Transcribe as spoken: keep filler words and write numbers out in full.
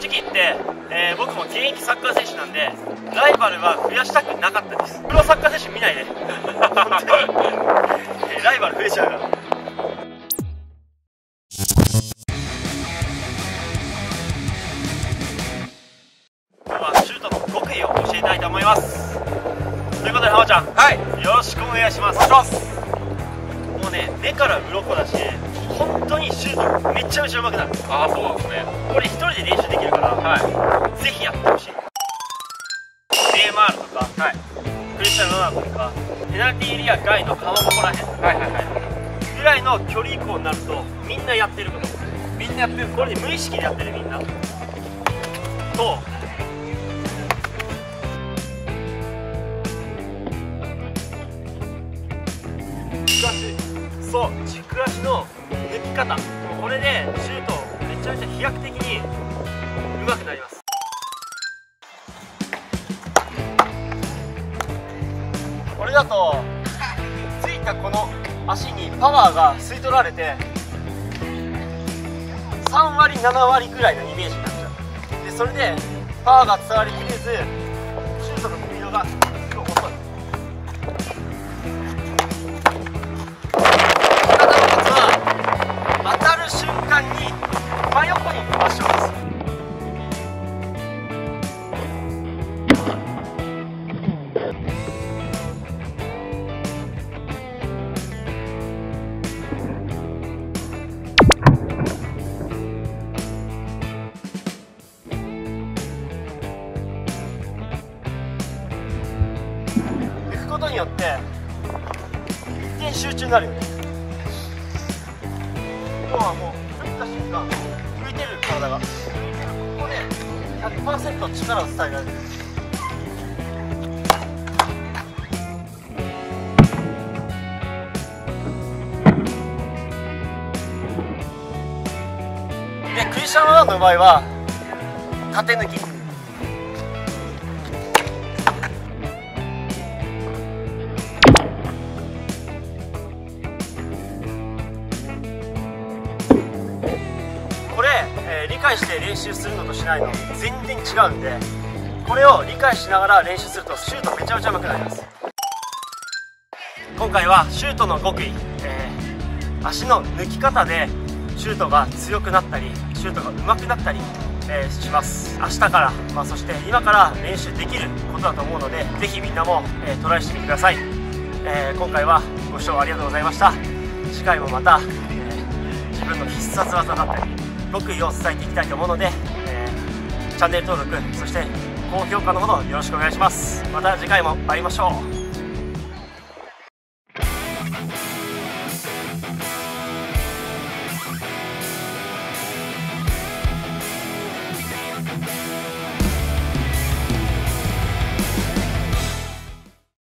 直言って、えー、僕も現役サッカー選手なんでライバルは増やしたくなかったです。プロサッカー選手見ないで、ね、えー、ライバル増えちゃうから。浜ちゃん、はい、よろしくお願いします。もうね、目から鱗だし、本当にシュートめちゃめちゃうまくなる。ああ、そうですね。これ一人で練習できるから、はい、ぜひやってほしい。ネイマールとか、はい、クリスチャン・ロナウドとか、ペナルティーエリア外の川底らへん、はいはいはい、ぐらいの距離以降になると、みんなやってるから。みんなやってる。これで無意識でやってるみんな。と。そう、軸足の抜き方、これでシュートめちゃめちゃ飛躍的にうまくなります。これだとついたこの足にパワーが吸い取られてさんわりななわりぐらいのイメージになっちゃう。でそれでパワーが伝わりきれずシュートのスピードがすごい遅い。ことによって一点集中になるよね。今日はもう打った瞬間浮いてる体が浮いてる。ここで ひゃくパーセント 力を伝えられる。でクリスチャン・ロナウドの場合は縦抜き。理解して練習するのとしないの全然違うんで、これを理解しながら練習するとシュートめちゃめちゃうまくなります。今回はシュートの極意、えー、足の抜き方でシュートが強くなったりシュートがうまくなったり、えー、します。明日から、まあ、そして今から練習できることだと思うのでぜひみんなも、えー、トライしてみてください、えー、今回はご視聴ありがとうございました。次回もまた、えー、自分の必殺技だったり極意を伝えていきたいと思うので、えー、チャンネル登録そして高評価のほどよろしくお願いします。また次回も会いましょう。